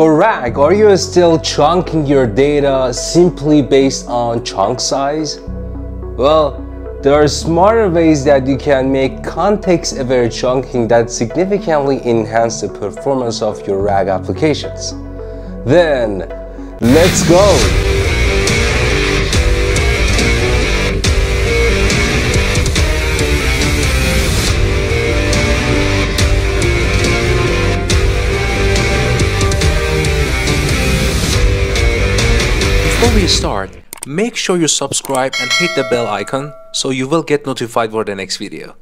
For RAG, are you still chunking your data simply based on chunk size? Well, there are smarter ways that you can make context-aware chunking that significantly enhance the performance of your RAG applications. Then, let's go! Before we start, make sure you subscribe and hit the bell icon so you will get notified for the next video.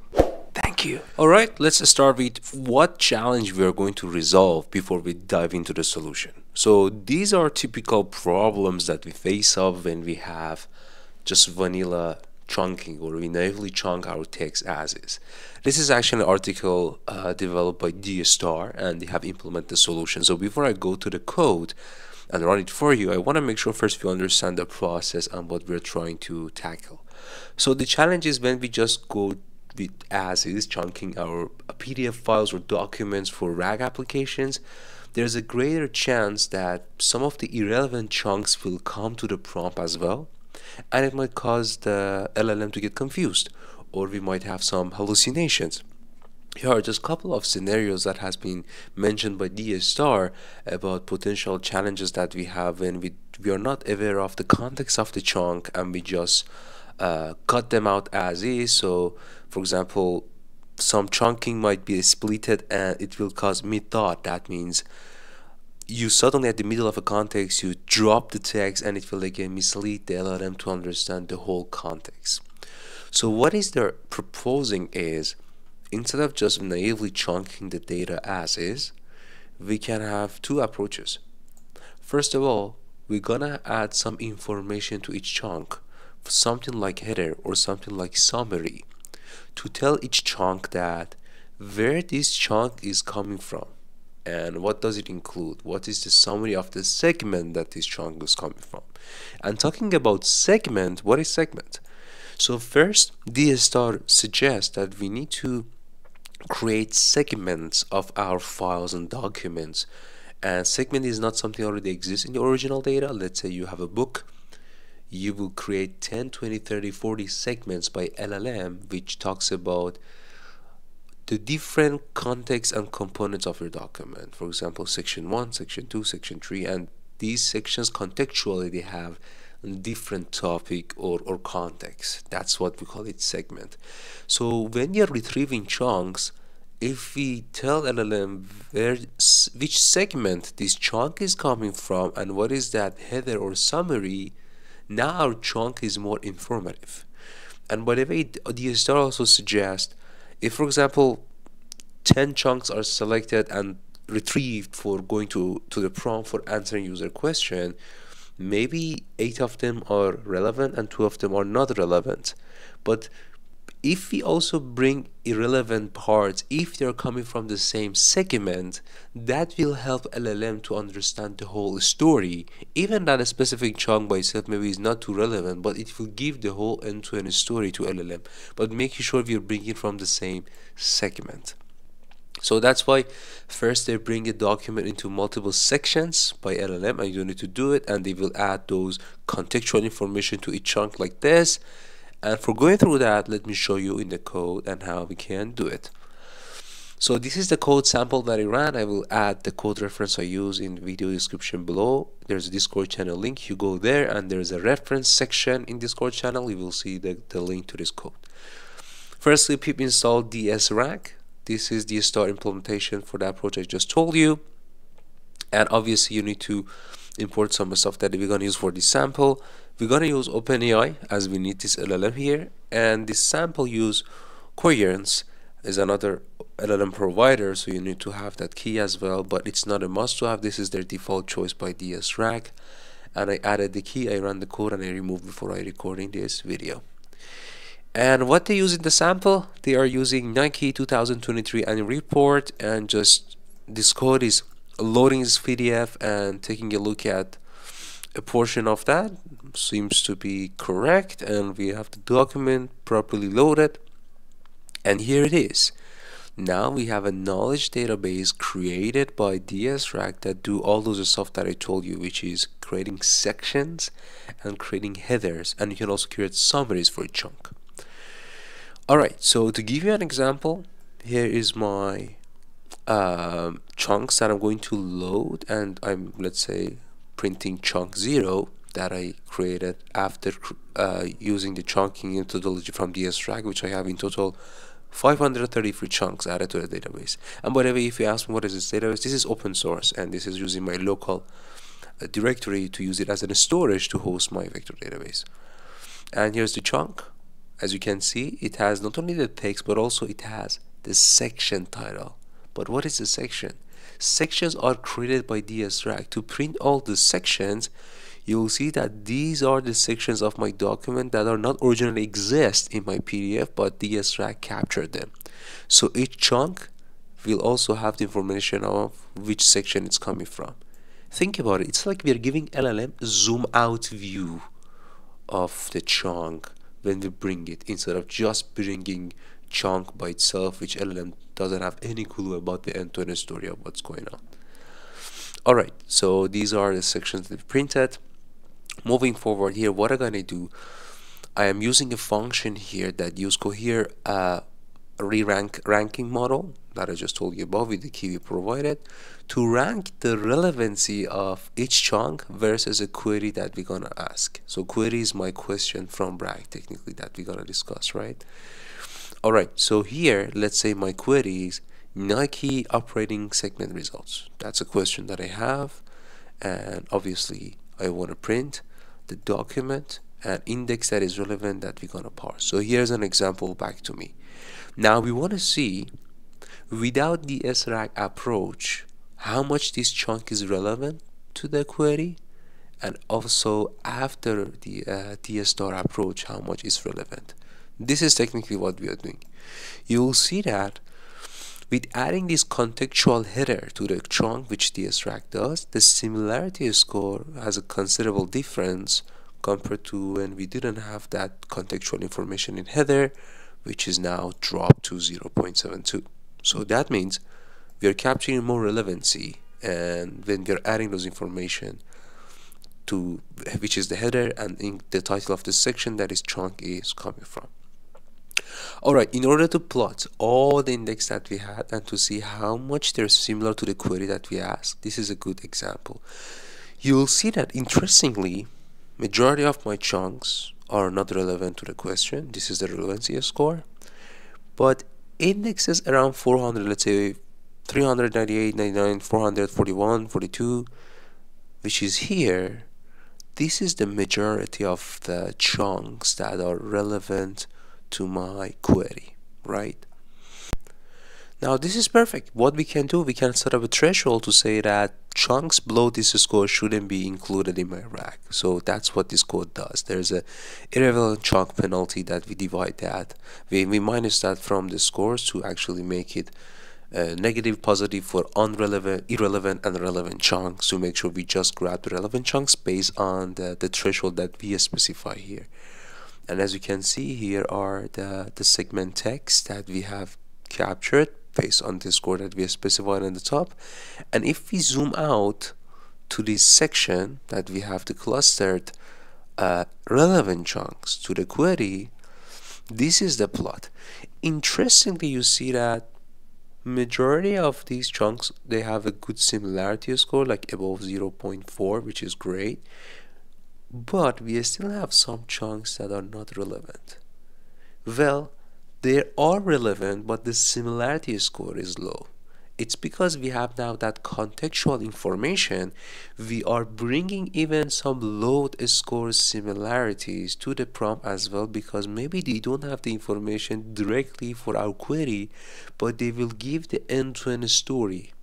Thank you. Alright, let's start with what challenge we are going to resolve before we dive into the solution. So these are typical problems that we face up when we have just vanilla chunking, or we naively chunk our text as is. This is actually an article developed by dsRAG, and they have implemented the solution. So before I go to the code and run it for you, I want to make sure first we understand the process and what we're trying to tackle. So the challenge is when we just go with as is chunking our PDF files or documents for RAG applications, there's a greater chance that some of the irrelevant chunks will come to the prompt as well, and it might cause the LLM to get confused, or we might have some hallucinations. Here are just a couple of scenarios that has been mentioned by dsRAG about potential challenges that we have when we are not aware of the context of the chunk and we just cut them out as is. So for example, some chunking might be splitted and it will cause mid-thought. That means you suddenly, at the middle of a context, you drop the text and it will again mislead the LLM to understand the whole context. So what is they're proposing is, instead of just naively chunking the data as is, we can have two approaches. First of all, we're gonna add some information to each chunk, something like header or something like summary, to tell each chunk that where this chunk is coming from and what does it include, what is the summary of the segment that this chunk is coming from. And talking about segment, what is segment? So first, dsRAG suggests that we need to create segments of our files and documents, and segment is not something already exists in the original data. Let's say you have a book, you will create 10, 20, 30, 40 segments by LLM which talks about the different contexts and components of your document. For example, section 1, section 2, section 3, and these sections contextually they have different topic or context. That's what we call it segment. So when you're retrieving chunks, if we tell LLM which segment this chunk is coming from and what is that header or summary, now our chunk is more informative. And by the way, dsRAG also suggests, if for example 10 chunks are selected and retrieved for going to the prompt for answering user question, maybe 8 of them are relevant and 2 of them are not relevant. But if we also bring irrelevant parts, if they're coming from the same segment, that will help LLM to understand the whole story. Even that a specific chunk by itself maybe is not too relevant, but it will give the whole end-to-end story to LLM, but making sure we're bringing from the same segment. So that's why first they bring a document into multiple sections by LLM, and you don't need to do it, and they will add those contextual information to each chunk like this. And for going through that, let me show you in the code and how we can do it. So this is the code sample that I ran. I will add the code reference I use in the video description below. There's a Discord channel link. You go there and there's a reference section in Discord channel. You will see the link to this code. Firstly, pip install dsRAG. This is the dsRAG implementation for that approach I just told you. And obviously you need to import some stuff that we're going to use for this sample. We're going to use OpenAI as we need this LLM here. And this sample use Cohere is another LLM provider, so you need to have that key as well. But it's not a must to have. This is their default choice by dsRAG. And I added the key, I ran the code, and I removed before I recording this video. And what they use in the sample, they are using Nike 2023 annual report, and just this code is loading this PDF and taking a look at a portion of that. Seems to be correct, and we have the document properly loaded. And here it is. Now we have a knowledge database created by dsRAG that do all those stuff that I told you, which is creating sections and creating headers, and you can also create summaries for a chunk. Alright, so to give you an example, here is my chunks that I'm going to load, and I'm, let's say, printing chunk 0 that I created after using the chunking methodology from dsRAG, which I have in total 533 chunks added to the database. And by the way, if you ask me what is this database, this is open source, and this is using my local directory to use it as a storage to host my vector database. And here's the chunk. As you can see, it has not only the text, but also it has the section title. But what is the section? Sections are created by dsRAG. To print all the sections, you will see that these are the sections of my document that are not originally exist in my PDF, but dsRAG captured them. So each chunk will also have the information of which section it's coming from. Think about it, it's like we are giving LLM zoom out view of the chunk when we bring it, instead of just bringing chunk by itself, which LLM doesn't have any clue about the end-to-end story of what's going on. Alright, so these are the sections that we printed. Moving forward here, what I'm gonna do, I am using a function here that use Cohere ranking model that I just told you about with the key we provided to rank the relevancy of each chunk versus a query that we're gonna ask. So query is my question from RAG technically that we're gonna discuss, right? Alright, so here let's say my query is Nike operating segment results. That's a question that I have, and obviously I want to print the document and index that is relevant that we're going to parse. So here's an example back to me. Now we want to see, without the dsRAG approach, how much this chunk is relevant to the query, and also after the dsStar approach, how much is relevant. This is technically what we are doing. You'll see that with adding this contextual header to the chunk, which dsRAG does, the similarity score has a considerable difference compared to when we didn't have that contextual information in header, which is now dropped to 0.72. So that means we are capturing more relevancy, and when we are adding those information to which is the header and in the title of the section that is chunk is coming from. Alright, in order to plot all the index that we had and to see how much they're similar to the query that we asked, this is a good example. You'll see that interestingly, majority of my chunks are not relevant to the question. This is the relevancy score. But indexes around 400, let's say 398, 99, 441, 42, which is here, this is the majority of the chunks that are relevant to my query, right? Now this is perfect. What we can do, we can set up a threshold to say that chunks below this score shouldn't be included in my RAG. So that's what this code does. There's a irrelevant chunk penalty that we divide that. We minus that from the scores to actually make it negative, positive for irrelevant, and relevant chunks, to make sure we just grab the relevant chunks based on the threshold that we specify here. And as you can see, here are the segment text that we have captured based on the score that we have specified on the top. And if we zoom out to this section that we have the clustered relevant chunks to the query, this is the plot. Interestingly, you see that majority of these chunks, they have a good similarity score, like above 0.4, which is great. But we still have some chunks that are not relevant. Well, they are relevant, but the similarity score is low. It's because we have now that contextual information. We are bringing even some low score similarities to the prompt as well, because maybe they don't have the information directly for our query, but they will give the end-to-end story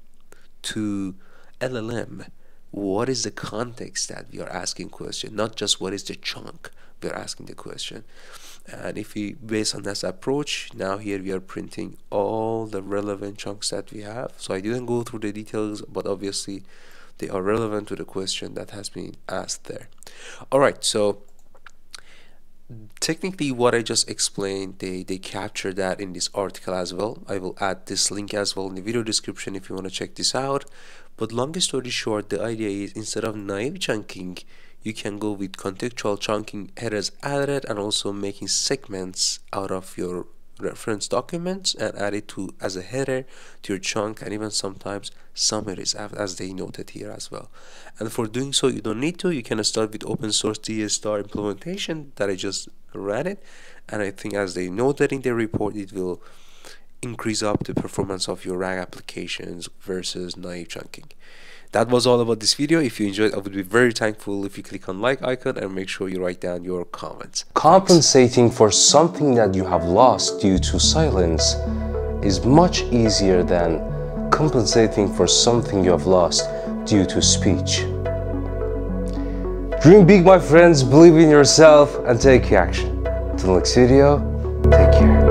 to LLM. What is the context that we are asking question, not just what is the chunk we are asking the question. And if we, based on this approach, now here we are printing all the relevant chunks that we have. So I didn't go through the details, but obviously they are relevant to the question that has been asked there. All right, so technically what I just explained, they capture that in this article as well. I will add this link as well in the video description if you want to check this out. But long story short, the idea is instead of naive chunking, you can go with contextual chunking, headers added, and also making segments out of your reference documents and add it to as a header to your chunk, and even sometimes summaries as they noted here as well. And for doing so, you don't need to, you can start with open source dsRAG implementation that I just ran it, and I think as they noted in the report, it will increase up the performance of your RAG applications versus naive chunking. That was all about this video. If you enjoyed, I would be very thankful if you click on like icon and make sure you write down your comments. Compensating for something that you have lost due to silence is much easier than compensating for something you have lost due to speech. Dream big, my friends, believe in yourself and take action. Till next video, take care.